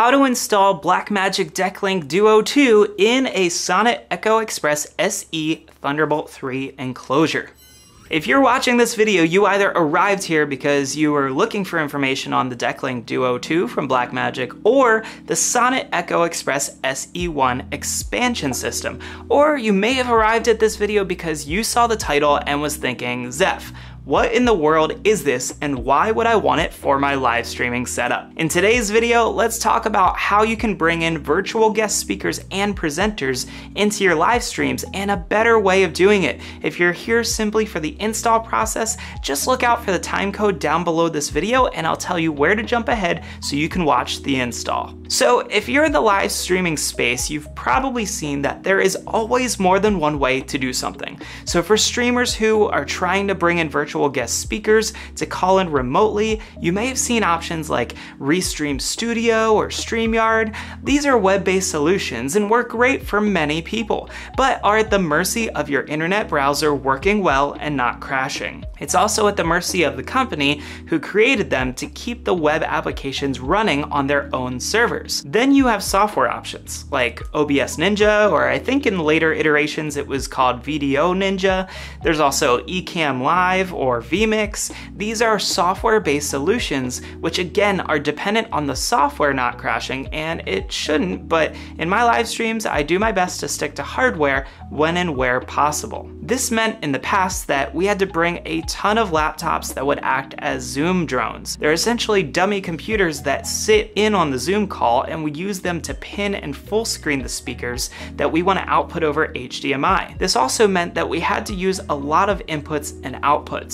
how to install Blackmagic DeckLink Duo 2 in a Sonnet Echo Express SE Thunderbolt 3 enclosure. If you're watching this video, you either arrived here because you were looking for information on the DeckLink Duo 2 from Blackmagic or the Sonnet Echo Express SE1 expansion system, or you may have arrived at this video because you saw the title and was thinking, Zeph, what in the world is this and why would I want it for my live streaming setup? In today's video, let's talk about how you can bring in virtual guest speakers and presenters into your live streams and a better way of doing it. If you're here simply for the install process, just look out for the time code down below this video and I'll tell you where to jump ahead so you can watch the install. So if you're in the live streaming space, you've probably seen that there is always more than one way to do something. So for streamers who are trying to bring in virtual guest speakers to call in remotely, you may have seen options like Restream Studio or StreamYard. These are web-based solutions and work great for many people, but are at the mercy of your internet browser working well and not crashing. It's also at the mercy of the company who created them to keep the web applications running on their own servers. Then you have software options like OBS Ninja, or I think in later iterations it was called VDO Ninja. There's also Ecamm Live or vMix. These are software-based solutions, which again are dependent on the software not crashing, and it shouldn't, but in my live streams, I do my best to stick to hardware when and where possible. This meant in the past that we had to bring a ton of laptops that would act as Zoom drones. They're essentially dummy computers that sit in on the Zoom call, and we use them to pin and full screen the speakers that we want to output over HDMI. This also meant that we had to use a lot of inputs and outputs.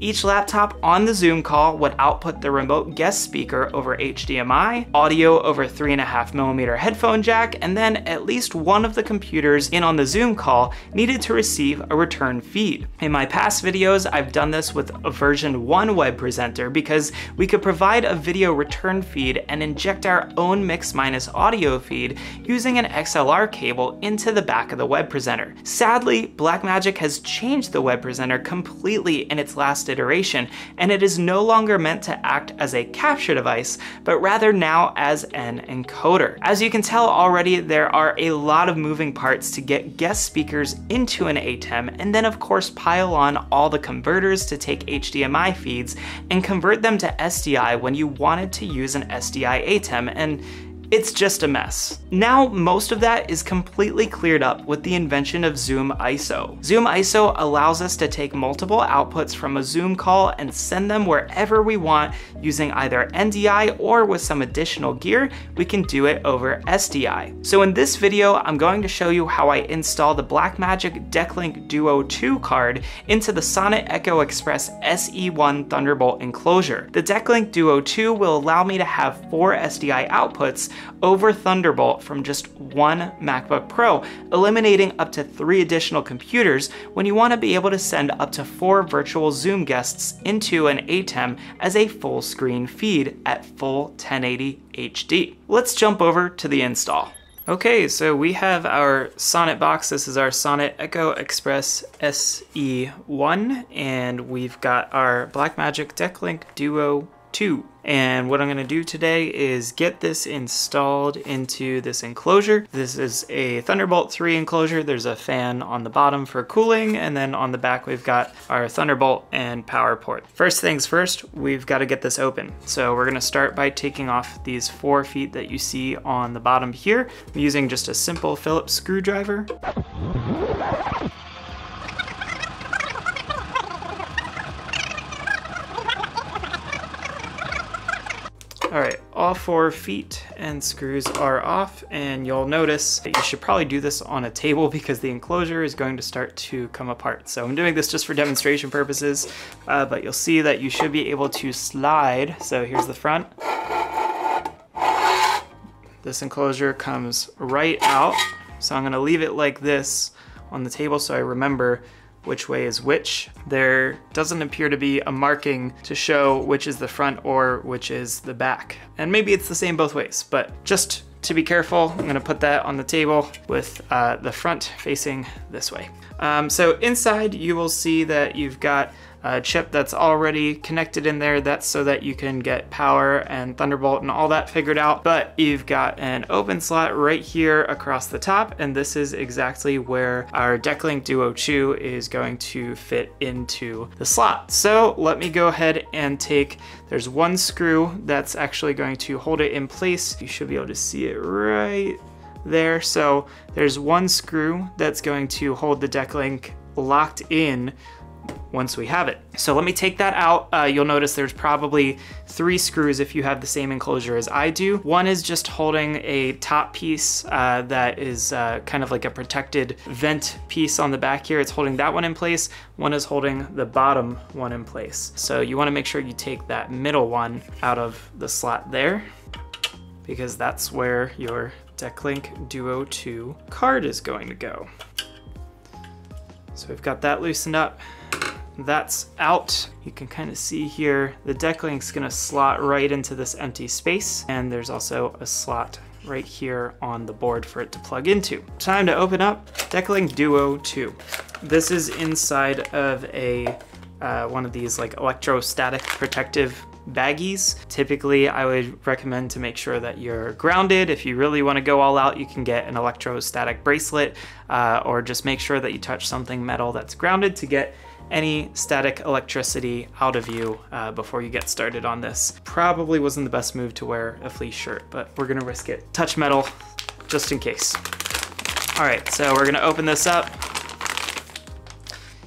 Each laptop on the Zoom call would output the remote guest speaker over HDMI, audio over 3.5mm headphone jack, and then at least one of the computers in on the Zoom call needed to receive a return feed. In my past videos, I've done this with a version 1 web presenter because we could provide a video return feed and inject our own mix minus audio feed using an XLR cable into the back of the web presenter. Sadly, Blackmagic has changed the web presenter completely in its last iteration, and it is no longer meant to act as a capture device, but rather now as an encoder. As you can tell already, there are a lot of moving parts to get guest speakers into an ATEM, and then of course pile on all the converters to take HDMI feeds and convert them to SDI when you wanted to use an SDI ATEM, and it's just a mess. Now, most of that is completely cleared up with the invention of Zoom ISO. Zoom ISO allows us to take multiple outputs from a Zoom call and send them wherever we want using either NDI or with some additional gear, we can do it over SDI. So in this video, I'm going to show you how I install the Blackmagic DeckLink Duo 2 card into the Sonnet Echo Express SE1 Thunderbolt enclosure. The DeckLink Duo 2 will allow me to have 4 SDI outputs over Thunderbolt from just one MacBook Pro, eliminating up to 3 additional computers when you want to be able to send up to 4 virtual Zoom guests into an ATEM as a full screen feed at full 1080 HD. Let's jump over to the install. Okay, so we have our Sonnet box. This is our Sonnet Echo Express SE1, and we've got our Blackmagic DeckLink Duo 2. And what I'm gonna do today is get this installed into this enclosure. This is a Thunderbolt 3 enclosure. There's a fan on the bottom for cooling, and then on the back we've got our Thunderbolt and power port. First things first, we've gotta get this open. So we're gonna start by taking off these 4 feet that you see on the bottom here. I'm using just a simple Phillips screwdriver. All right, all 4 feet and screws are off, and you'll notice that you should probably do this on a table because the enclosure is going to start to come apart. So I'm doing this just for demonstration purposes, but you'll see that you should be able to slide. So here's the front. This enclosure comes right out. So I'm gonna leave it like this on the table so I remember which way is which. There doesn't appear to be a marking to show which is the front or which is the back. And maybe it's the same both ways, but just to be careful, I'm gonna put that on the table with the front facing this way. So inside you will see that you've got chip that's already connected in there. That's so that you can get power and Thunderbolt and all that figured out. But you've got an open slot right here across the top, and this is exactly where our DeckLink Duo 2 is going to fit into the slot. So let me go ahead and take, there's one screw that's actually going to hold it in place. You should be able to see it right there. So there's one screw that's going to hold the DeckLink locked in once we have it. So let me take that out. You'll notice there's probably three screws if you have the same enclosure as I do. One is just holding a top piece that is kind of like a protected vent piece on the back here. It's holding that one in place. One is holding the bottom one in place. So you wanna make sure you take that middle one out of the slot there, because that's where your DeckLink Duo 2 card is going to go. So we've got that loosened up. That's out. You can kind of see here, the DeckLink's gonna slot right into this empty space. And there's also a slot right here on the board for it to plug into. Time to open up DeckLink Duo 2. This is inside of a one of these like electrostatic protective baggies. Typically, I would recommend to make sure that you're grounded. If you really want to go all out, you can get an electrostatic bracelet or just make sure that you touch something metal that's grounded to get any static electricity out of you before you get started on this. Probably wasn't the best move to wear a fleece shirt, but we're gonna risk it. Touch metal, just in case. All right, so we're gonna open this up.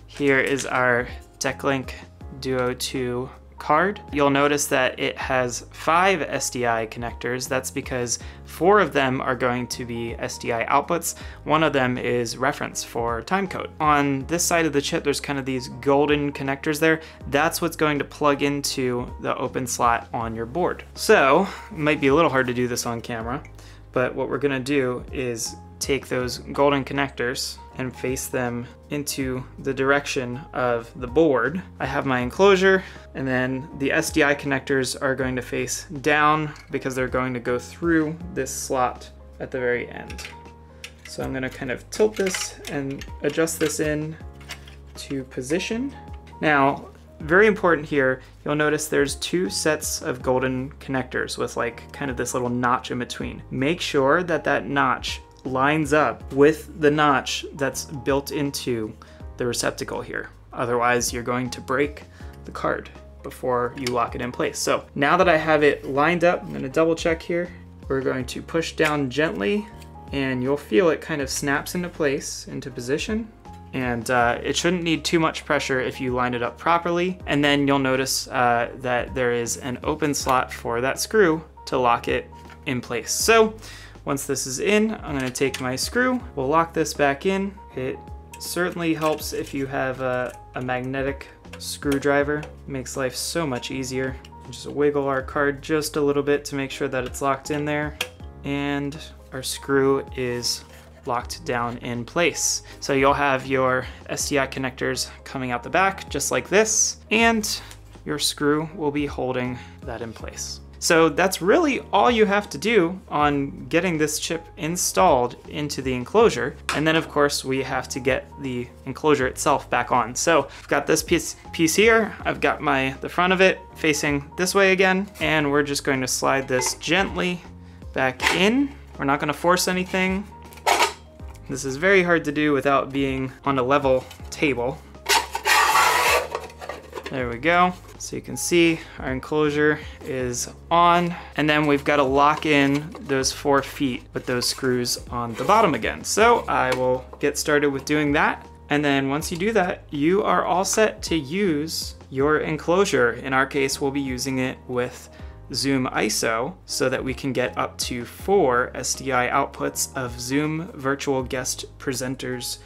Here is our DeckLink Duo 2 card. You'll notice that it has 5 SDI connectors. That's because 4 of them are going to be SDI outputs. One of them is reference for timecode. On this side of the chip, there's kind of these golden connectors there. That's what's going to plug into the open slot on your board. So, it might be a little hard to do this on camera, but what we're gonna do is take those golden connectors and face them into the direction of the board. I have my enclosure, and then the SDI connectors are going to face down because they're going to go through this slot at the very end. So I'm gonna kind of tilt this and adjust this in to position. Now, very important here, you'll notice there's 2 sets of golden connectors with like kind of this little notch in between. Make sure that that notch lines up with the notch that's built into the receptacle here. Otherwise, you're going to break the card before you lock it in place. So now that I have it lined up, I'm gonna double check here. We're going to push down gently and you'll feel it kind of snaps into place, into position. And it shouldn't need too much pressure if you line it up properly. And then you'll notice that there is an open slot for that screw to lock it in place. So, once this is in, I'm gonna take my screw. We'll lock this back in. It certainly helps if you have a magnetic screwdriver. It makes life so much easier. Just wiggle our card just a little bit to make sure that it's locked in there. And our screw is locked down in place. So you'll have your SDI connectors coming out the back, just like this. And your screw will be holding that in place. So that's really all you have to do on getting this chip installed into the enclosure. And then of course we have to get the enclosure itself back on. So I've got this piece here. I've got the front of it facing this way again. And we're just going to slide this gently back in. We're not gonna force anything. This is very hard to do without being on a level table. There we go. So you can see our enclosure is on, and then we've got to lock in those 4 feet with those screws on the bottom again. So I will get started with doing that. And then once you do that, you are all set to use your enclosure. In our case, we'll be using it with Zoom ISO so that we can get up to 4 SDI outputs of Zoom virtual guest presenters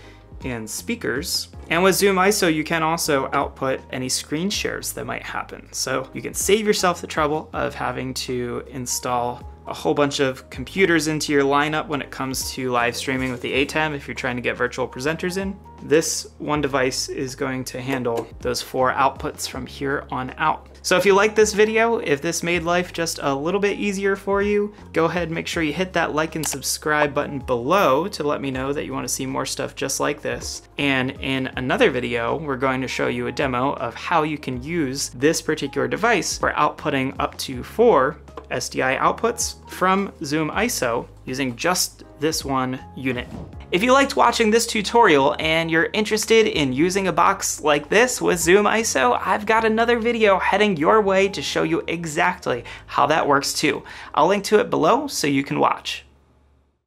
and speakers. And with Zoom ISO, you can also output any screen shares that might happen. So you can save yourself the trouble of having to install a whole bunch of computers into your lineup when it comes to live streaming with the ATEM if you're trying to get virtual presenters in. This one device is going to handle those 4 outputs from here on out. So if you like this video, if this made life just a little bit easier for you, go ahead and make sure you hit that like and subscribe button below to let me know that you want to see more stuff just like this. And in another video, we're going to show you a demo of how you can use this particular device for outputting up to 4 SDI outputs from Zoom ISO using just this one unit. If you liked watching this tutorial and you're interested in using a box like this with Zoom ISO, I've got another video heading your way to show you exactly how that works too. I'll link to it below so you can watch.